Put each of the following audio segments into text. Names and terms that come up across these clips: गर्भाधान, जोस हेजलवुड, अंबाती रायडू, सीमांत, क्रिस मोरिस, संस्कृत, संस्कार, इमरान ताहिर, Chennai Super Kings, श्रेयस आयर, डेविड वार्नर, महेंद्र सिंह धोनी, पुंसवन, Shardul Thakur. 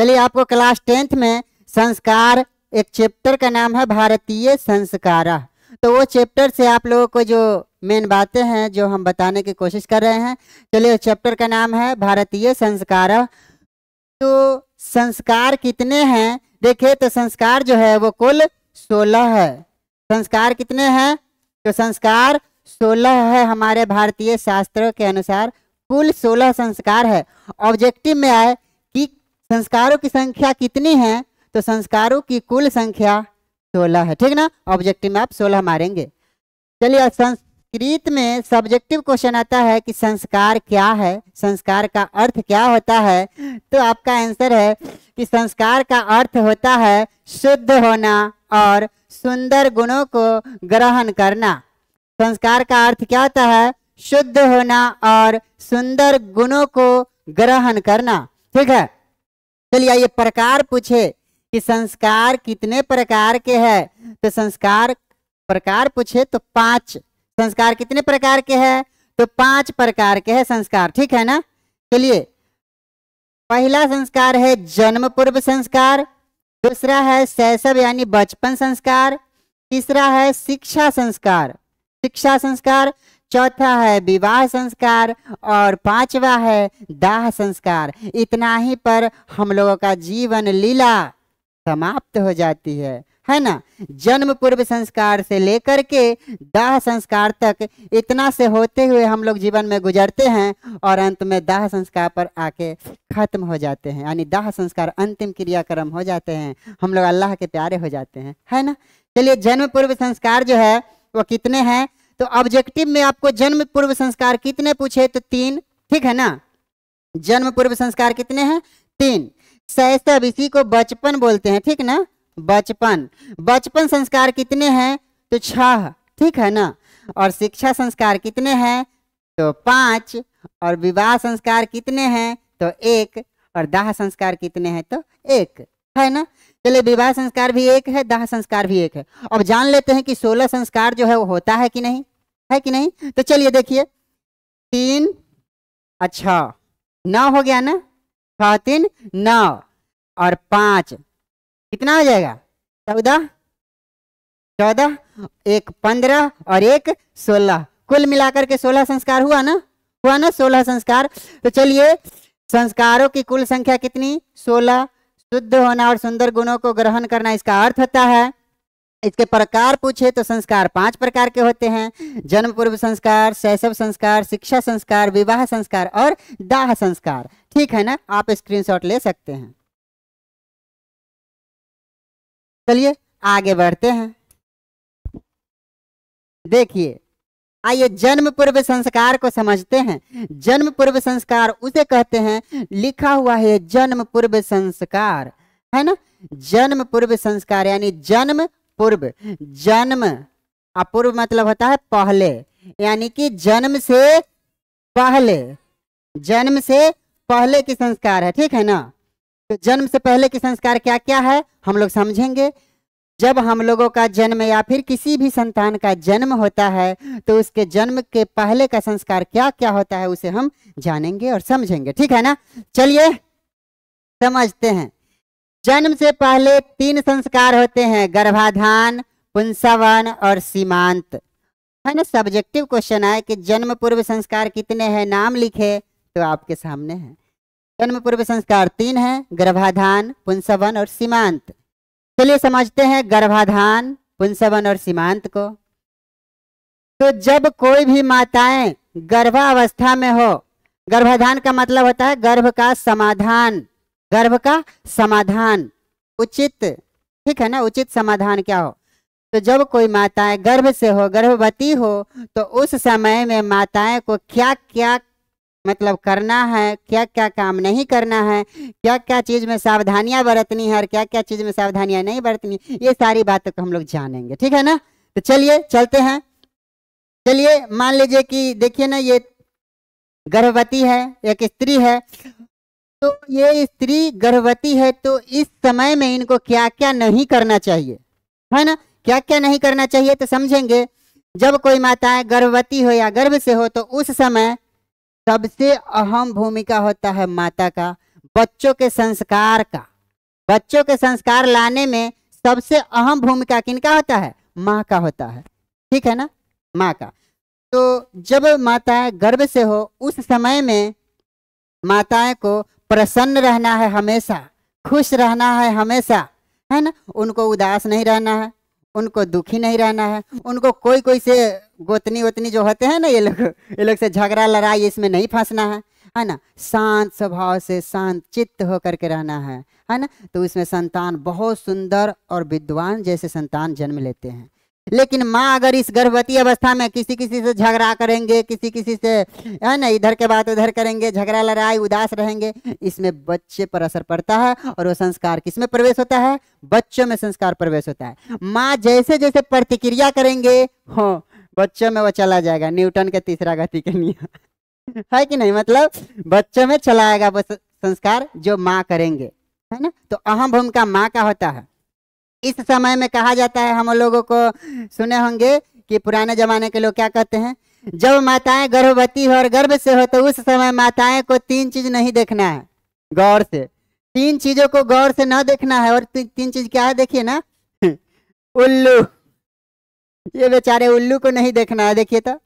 चलिए आपको class 10th में संस्कार एक चैप्टर का नाम है भारतीय संस्कार। तो वो चैप्टर से आप लोगों को जो मेन बातें हैं जो हम बताने की कोशिश कर रहे हैं, चलिए चैप्टर का नाम है भारतीय संस्कार। तो संस्कार कितने हैं देखिए, तो संस्कार जो है वो कुल 16 है। संस्कार कितने हैं? तो संस्कार 16 है हमारे भारतीय शास्त्रों के अनुसार, कुल 16 संस्कार है। ऑब्जेक्टिव में आए कि संस्कारों की संख्या कितनी है, तो संस्कारों की कुल संख्या 16 है, ठीक ना। ऑब्जेक्टिव में आप 16 मारेंगे। चलिए संस्कृत में सब्जेक्टिव क्वेश्चन आता है कि संस्कार क्या है, संस्कार का अर्थ क्या होता है। तो आपका आंसर है कि संस्कार का अर्थ होता है शुद्ध होना और सुंदर गुणों को ग्रहण करना। संस्कार का अर्थ क्या होता है? शुद्ध होना और सुंदर गुणों को ग्रहण करना, ठीक है। चलिए ये प्रकार पूछे कि संस्कार कितने प्रकार के हैं, तो संस्कार प्रकार पूछे तो 5। संस्कार कितने प्रकार के हैं? तो 5 प्रकार के हैं संस्कार, ठीक है ना। चलिए पहला संस्कार है जन्म पूर्व संस्कार, दूसरा है शैशव यानी बचपन संस्कार, तीसरा है शिक्षा संस्कार, शिक्षा संस्कार, चौथा है विवाह संस्कार और पांचवा है दाह संस्कार। इतना ही पर हम लोगों का जीवन लीला समाप्त हो जाती है ना। जन्म पूर्व संस्कार से लेकर के दाह संस्कार तक इतना से होते हुए हम लोग जीवन में गुजरते हैं और अंत में दाह संस्कार पर आके खत्म हो जाते हैं, यानी दाह संस्कार अंतिम क्रियाक्रम हो जाते हैं, हम लोग अल्लाह के प्यारे हो जाते हैं, है ना। चलिए जन्म पूर्व संस्कार जो है वो कितने हैं, तो ऑब्जेक्टिव में आपको जन्म पूर्व संस्कार कितने पूछे तो 3, ठीक है ना। जन्म पूर्व संस्कार कितने हैं? 3। शैशव इसी को बचपन बोलते हैं, ठीक ना, बचपन। बचपन संस्कार कितने हैं? तो 6, ठीक है ना। और शिक्षा संस्कार कितने हैं? तो 5। और विवाह संस्कार कितने हैं? तो 1। और दाह संस्कार कितने हैं? तो 1, है ना। चलिए विवाह संस्कार भी 1 है, दाह संस्कार भी 1 है। अब जान लेते हैं कि 16 संस्कार जो है वो होता है कि नहीं, है कि नहीं। तो चलिए देखिए 3 अच्छा 9 हो गया ना, 6 3 9 और 5 कितना हो जाएगा? 14 14, 1 15 और 1 16। कुल मिलाकर के 16 संस्कार हुआ ना, 16 संस्कार। तो चलिए संस्कारों की कुल संख्या कितनी? 16। शुद्ध होना और सुंदर गुणों को ग्रहण करना इसका अर्थ होता है। इसके प्रकार पूछे तो संस्कार 5 प्रकार के होते हैं, जन्म पूर्व संस्कार, शैशव संस्कार, शिक्षा संस्कार, विवाह संस्कार और दाह संस्कार, ठीक है ना। आप स्क्रीनशॉट ले सकते हैं। चलिए आगे बढ़ते हैं। देखिए आइए जन्म पूर्व संस्कार को समझते हैं। जन्म पूर्व संस्कार उसे कहते हैं, लिखा हुआ है जन्म पूर्व संस्कार, है ना। जन्म पूर्व संस्कार यानी जन्म पूर्व, जन्म अपूर्व मतलब होता है पहले, यानी कि जन्म से पहले, जन्म से पहले की संस्कार है, ठीक है ना। तो जन्म से पहले की संस्कार क्या क्या है हम लोग समझेंगे। जब हम लोगों का जन्म या फिर किसी भी संतान का जन्म होता है तो उसके जन्म के पहले का संस्कार क्या क्या होता है उसे हम जानेंगे और समझेंगे, ठीक है ना। चलिए समझते हैं। जन्म से पहले 3 संस्कार होते हैं, गर्भाधान, पुंसवन और सीमांत, है ना। सब्जेक्टिव क्वेश्चन आए कि जन्म पूर्व संस्कार कितने हैं, नाम लिखे, तो आपके सामने है। जन्म पूर्व संस्कार 3 है, गर्भाधान, पुंसवन और सीमांत। चलिए समझते हैं गर्भाधान, पुंसवन और सीमांत को। तो जब कोई भी माताएं गर्भावस्था में हो, गर्भाधान का मतलब होता है गर्भ का समाधान, गर्भ का समाधान उचित, ठीक है ना, उचित समाधान क्या हो। तो जब कोई माताएं गर्भ से हो, गर्भवती हो, तो उस समय में माताएं को क्या क्या मतलब करना है, क्या क्या काम नहीं करना है, क्या क्या चीज में सावधानियां बरतनी है और क्या क्या चीज में सावधानियां नहीं बरतनी, ये सारी बातों को हम लोग जानेंगे, ठीक है ना। तो चलिए चलते हैं। चलिए मान लीजिए कि देखिए ना ये गर्भवती है, एक स्त्री है, तो ये स्त्री गर्भवती है तो इस समय में इनको क्या क्या नहीं करना चाहिए, है ना, क्या क्या नहीं करना चाहिए तो समझेंगे। जब कोई माताएं गर्भवती हो या गर्भ से हो तो उस समय सबसे अहम भूमिका होता है माता का, बच्चों के संस्कार का। बच्चों के संस्कार लाने में सबसे अहम भूमिका किनका होता है? माँ का होता है, ठीक है ना, माँ का। तो जब माताएं गर्भ से हो उस समय में माताएं को प्रसन्न रहना है हमेशा, खुश रहना है हमेशा, है ना। उनको उदास नहीं रहना है, उनको दुखी नहीं रहना है, उनको कोई कोई से गोतनी वोतनी जो होते हैं ना ये लोग से झगड़ा लड़ाई इसमें नहीं फंसना है ना। शांत स्वभाव से शांत चित्त होकर के रहना है ना। तो इसमें संतान बहुत सुंदर और विद्वान जैसे संतान जन्म लेते हैं। लेकिन माँ अगर इस गर्भवती अवस्था में किसी किसी से झगड़ा करेंगे, किसी किसी से, है ना, इधर के बात उधर करेंगे, झगड़ा लड़ाई, उदास रहेंगे, इसमें बच्चे पर असर पड़ता है और वो संस्कार किसमें प्रवेश होता है? बच्चों में संस्कार प्रवेश होता है। माँ जैसे जैसे प्रतिक्रिया करेंगे हो बच्चों में वो चला जाएगा, न्यूटन के तीसरा गति के नियम है कि नहीं, मतलब बच्चों में चला आएगा वो संस्कार जो माँ करेंगे, है ना। तो अहम भूमिका माँ का होता है। इस समय में कहा जाता है, हम लोगों को सुने होंगे कि पुराने जमाने के लोग क्या कहते हैं, जब माताएं गर्भवती हो और गर्भ से हो तो उस समय माताएं को तीन चीज नहीं देखना है गौर से। तीन चीजों को गौर से ना देखना है। और तीन चीज क्या है देखिए ना, उल्लू, ये बेचारे उल्लू को नहीं देखना है। देखिए तो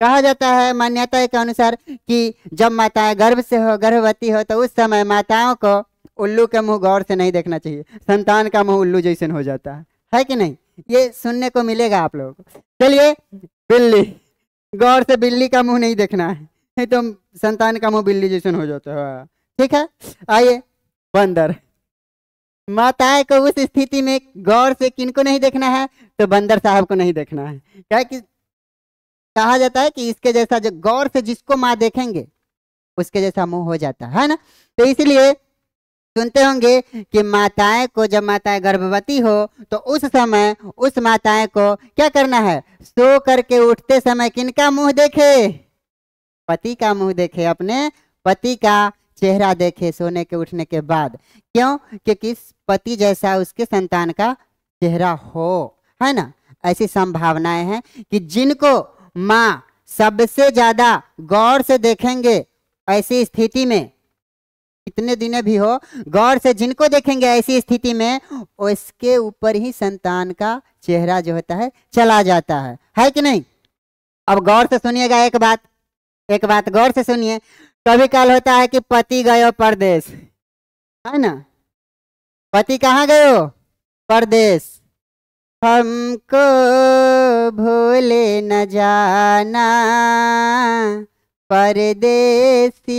कहा जाता है मान्यता के अनुसार कि जब माताएं गर्भ से हो, गर्भवती हो तो उस समय माताओं को उल्लू का मुंह गौर से नहीं देखना चाहिए। संतान का मुंह उल्लू जैसन हो जाता है कि नहीं, ये सुनने को मिलेगा आप लोगों को। चलिए, बिल्ली, गौर से बिल्ली का मुंह नहीं देखना है, नहीं तो संतान का मुंह बिल्ली जैसन हो जाता है, ठीक है। आइए, बंदर, माताएं को उस स्थिति में गौर से किनको नहीं देखना है तो बंदर साहब को नहीं देखना है। क्या कि कहा जाता है कि इसके जैसा जो गौर से जिसको माँ देखेंगे उसके जैसा मुंह हो जाता है ना। तो इसलिए सुनते होंगे कि माताएं को जब माताएं गर्भवती हो तो उस समय उस माताएं को क्या करना है, सो करके उठते समय किनका मुंह देखे? पति का मुंह देखे, अपने पति का चेहरा देखे सोने के उठने के बाद। क्यों? क्योंकि पति जैसा उसके संतान का चेहरा हो, है ना। ऐसी संभावनाएं हैं कि जिनको माँ सबसे ज्यादा गौर से देखेंगे ऐसी स्थिति में, कितने दिने भी हो, गौर से जिनको देखेंगे ऐसी स्थिति में उसके ऊपर ही संतान का चेहरा जो होता है चला जाता है कि नहीं। अब गौर से सुनिएगा एक बात गौर से सुनिए। कभी काल होता है कि पति गयो परदेश, है ना, पति कहाँ गयो? परदेश। हमको भूले न जाना परदेसी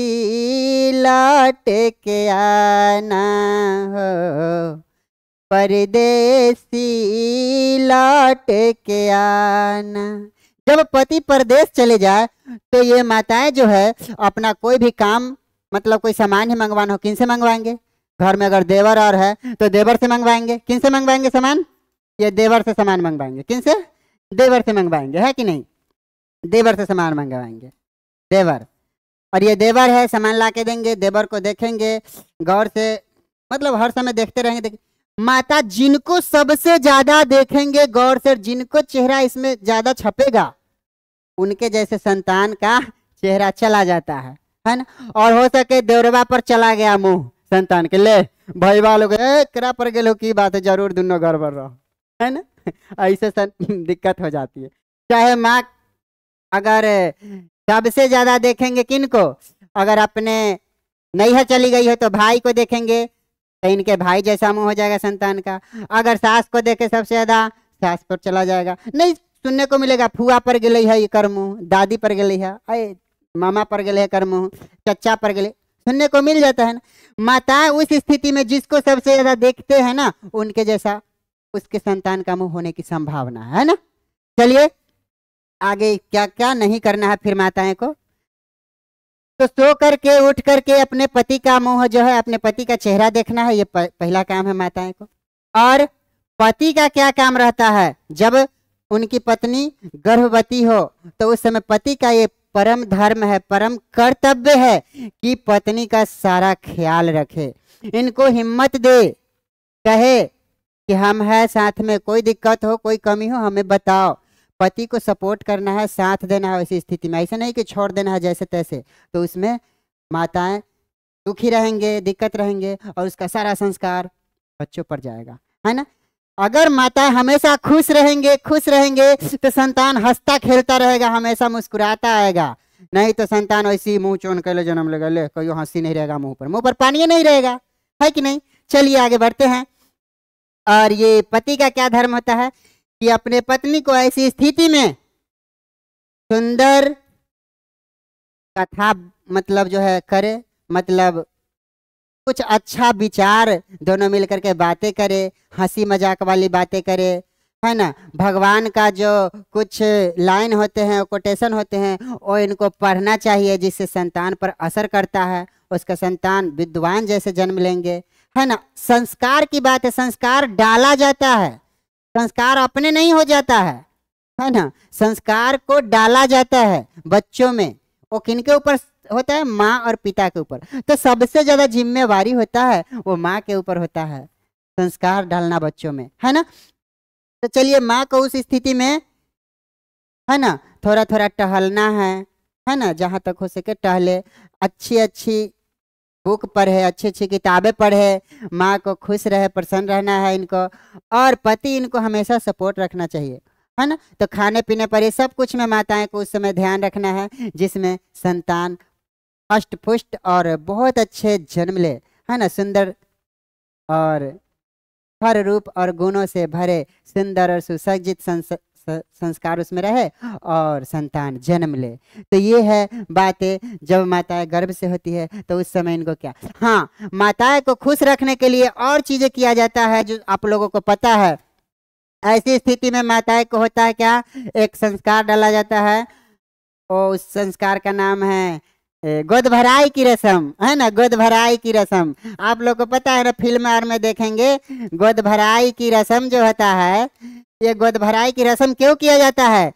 लौट के आना हो, परदेसी लौट के आना। जब पति परदेश चले जाए तो ये माताएं जो है अपना कोई भी काम, मतलब कोई सामान ही मंगवाना हो, किन से मंगवाएंगे? घर में अगर देवर और है तो देवर से मंगवाएंगे। किन से मंगवाएंगे सामान? ये देवर से सामान मंगवाएंगे। किन से? देवर से मंगवाएंगे, है कि नहीं, देवर से सामान मंगवाएंगे, देवर। और ये देवर है, सामान ला के देंगे, देवर को देखेंगे गौर से, मतलब हर समय देखते रहेंगे। माता जिनको सबसे ज्यादा देखेंगे गौर से, जिनको चेहरा इसमें ज्यादा छपेगा उनके जैसे संतान का चेहरा चला जाता है ना। और हो सके देवरवा पर चला गया मुंह संतान के, ले भाई वालों करा पर गेलो की बात है, जरूर दोनों गड़बड़ रहो, है ना। ऐसे दिक्कत हो जाती है। चाहे माँ अगर सबसे ज्यादा देखेंगे किनको, अगर अपने नैहर चली गई है तो भाई को देखेंगे तो इनके भाई जैसा मुंह हो जाएगा संतान का। अगर सास को देखे सबसे ज्यादा, सास पर चला जाएगा। नहीं सुनने को मिलेगा, फुआ पर गई है ये कर मुंह, दादी पर गई है, अरे मामा पर गई है कर मुंह, चचा पर गई, सुनने को मिल जाता है ना। माताएं उस स्थिति में जिसको सबसे ज्यादा देखते हैं ना उनके जैसा उसके संतान का मुंह होने की संभावना है ना। चलिए आगे क्या क्या नहीं करना है फिर माताएं को। तो सो करके उठ करके अपने पति का मुंह जो है, अपने पति का चेहरा देखना है, ये पहला काम है माताएं को। और पति का क्या काम रहता है? जब उनकी पत्नी गर्भवती हो तो उस समय पति का ये परम धर्म है, परम कर्तव्य है कि पत्नी का सारा ख्याल रखे, इनको हिम्मत दे, कहे कि हम हैं साथ में, कोई दिक्कत हो कोई कमी हो हमें बताओ। पति को सपोर्ट करना है, साथ देना है ऐसी स्थिति में, ऐसा नहीं कि छोड़ देना है जैसे तैसे। तो उसमें माताएं दुखी रहेंगे, दिक्कत रहेंगे, और उसका सारा संस्कार बच्चों पर जाएगा, है ना। अगर माता हमेशा खुश रहेंगे तो संतान हंसता खेलता रहेगा, हमेशा मुस्कुराता आएगा। नहीं तो संतान वैसे ही मुंह चोन कर जन्म लेगा, ले कोई हंसी नहीं रहेगा, मुंह पर पानी नहीं रहेगा, है कि नहीं। चलिए आगे बढ़ते हैं। और ये पति का क्या धर्म होता है कि अपने पत्नी को ऐसी स्थिति में सुंदर कथा मतलब जो है करे, मतलब कुछ अच्छा विचार दोनों मिलकर के बातें करे, हंसी मजाक वाली बातें करे, है ना। भगवान का जो कुछ लाइन होते हैं, कोटेशन होते हैं, वो इनको पढ़ना चाहिए, जिससे संतान पर असर करता है, उसका संतान विद्वान जैसे जन्म लेंगे, है ना। संस्कार की बात है, संस्कार डाला जाता है, संस्कार अपने नहीं हो जाता है ना। संस्कार को डाला जाता है बच्चों में, वो किनके ऊपर होता है, माँ और पिता के ऊपर। तो सबसे ज्यादा जिम्मेवारी होता है वो माँ के ऊपर होता है, संस्कार डालना बच्चों में, है ना। तो चलिए माँ को उस स्थिति में, है ना, थोड़ा थोड़ा टहलना है ना, जहाँ तक हो सके टहले, अच्छी अच्छी बुक पढ़े, अच्छी अच्छी किताबें पढ़े, माँ को खुश रहे, प्रसन्न रहना है इनको। और पति इनको हमेशा सपोर्ट रखना चाहिए, है ना। तो खाने पीने पर ये सब कुछ में माताएं को उस समय ध्यान रखना है जिसमें संतान अष्ट पुष्ट और बहुत अच्छे जन्म ले, है ना, सुंदर और हर रूप और गुणों से भरे, सुंदर और सुसज्जित संस्कार उसमें रहे और संतान जन्म ले। तो ये है बातें जब माताएं गर्भ से होती है तो उस समय इनको क्या, हाँ, माताएं को खुश रखने के लिए और चीजें किया जाता है जो आप लोगों को पता है। ऐसी स्थिति में माताएं को होता है क्या, एक संस्कार डाला जाता है, और उस संस्कार का नाम है गोद भराई की रस्म, है ना, गोद भराई की रस्म। आप लोग को पता है ना, फिल्म आर में देखेंगे गोद भराई की रस्म जो होता है। ये गोद भराई की रस्म क्यों किया जाता है,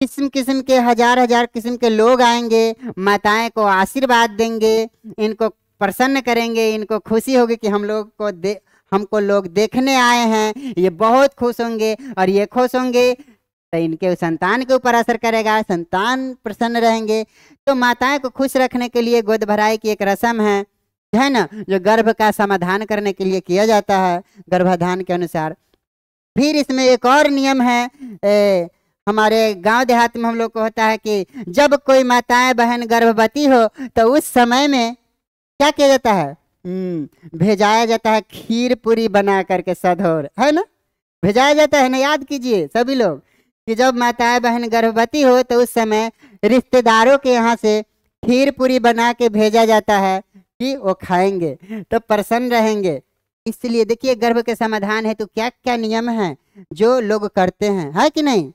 किस्म किस्म के, हजार हजार किस्म के लोग आएंगे, माताएं को आशीर्वाद देंगे, इनको प्रसन्न करेंगे, इनको खुशी होगी कि हमको लोग देखने आए हैं, ये बहुत खुश होंगे, और ये खुश होंगे तो इनके संतान के ऊपर असर करेगा, संतान प्रसन्न रहेंगे। तो माताएं को खुश रखने के लिए गोद भराई की एक रस्म है ना, जो गर्भ का समाधान करने के लिए किया जाता है, गर्भाधान के अनुसार। फिर इसमें एक और नियम है, हमारे गांव देहात में हम लोग को होता है कि जब कोई माताएं बहन गर्भवती हो तो उस समय में क्या किया जाता है, भेजाया जाता है खीर पूरी बना करके सधोर, है ना, भेजाया जाता है ना। याद कीजिए सभी लोग कि जब माताएं बहन गर्भवती हो तो उस समय रिश्तेदारों के यहाँ से खीर पूरी बना के भेजा जाता है कि वो खाएंगे तो प्रसन्न रहेंगे। इसलिए देखिए गर्भ के समाधान है तो क्या क्या नियम है जो लोग करते हैं, है कि नहीं।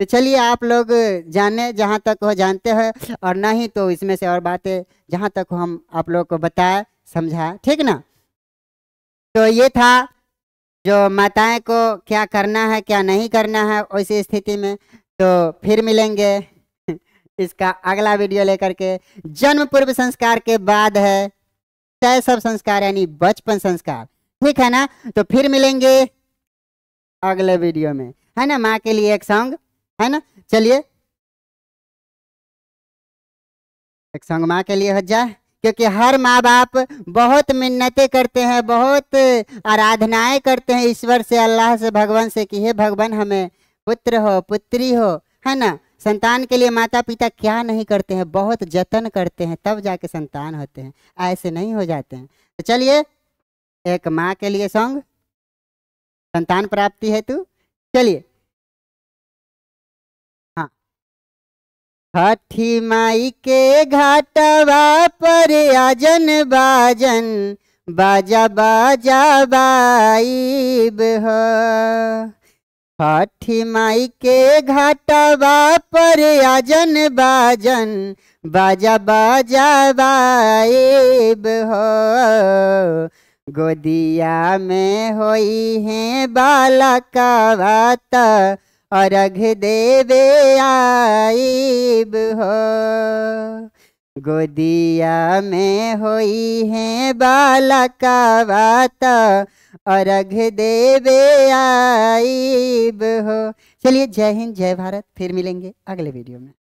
तो चलिए आप लोग जाने जहाँ तक हो जानते हैं, और नहीं तो इसमें से और बातें जहाँ तक हो हम आप लोग को बताए समझा, ठीक ना। तो ये था जो माताएं को क्या करना है क्या नहीं करना है वैसी स्थिति में। तो फिर मिलेंगे इसका अगला वीडियो लेकर के। जन्म पूर्व संस्कार के बाद है शैशव संस्कार यानी बचपन संस्कार, ठीक है ना। तो फिर मिलेंगे अगले वीडियो में, है ना। माँ के लिए एक सॉन्ग, है ना, चलिए एक सॉन्ग माँ के लिए हो जाए, क्योंकि हर माँ बाप बहुत मिन्नतें करते हैं, बहुत आराधनाएं करते हैं ईश्वर से, अल्लाह से, भगवान से कि हे भगवान हमें पुत्र हो, पुत्री हो, है ना। संतान के लिए माता पिता क्या नहीं करते हैं, बहुत जतन करते हैं तब जाके संतान होते हैं, ऐसे नहीं हो जाते हैं। तो चलिए एक माँ के लिए सॉन्ग, संतान प्राप्ति हेतु। चलिए, छठी माई के घाटवा पर आजन बाजन बाजा बाजा बाईब हो, छठी माई के घाटवा पर आजन बाजन बाजा बाजा बाईब हो, गोदिया में होई है बालका वाता अर्घ देवे आईब हो, गोदिया में होई है बालका वाता अर्घ देवे आईब हो। चलिए जय हिंद, जय भारत, फिर मिलेंगे अगले वीडियो में।